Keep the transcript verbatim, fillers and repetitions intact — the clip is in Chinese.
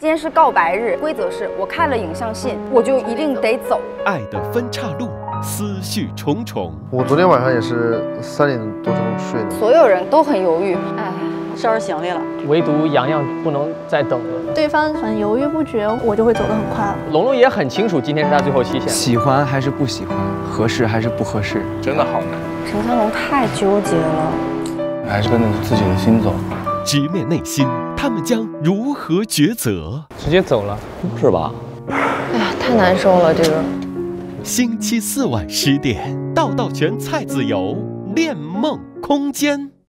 今天是告白日，规则是我看了影像信，我就一定得走。爱的分岔路，思绪重重。我昨天晚上也是三点多钟睡的。所有人都很犹豫，哎，收拾行李了，唯独洋洋不能再等了。对方很犹豫不决，我就会走得很快了。龙龙也很清楚，今天是他最后期限。喜欢还是不喜欢，合适还是不合适，真的好难。沈三龙太纠结了，还是跟着自己的心走。 直面内心，他们将如何抉择？直接走了，是吧？哎呀，太难受了，这个。星期四晚十点，道道全菜籽油恋梦空间。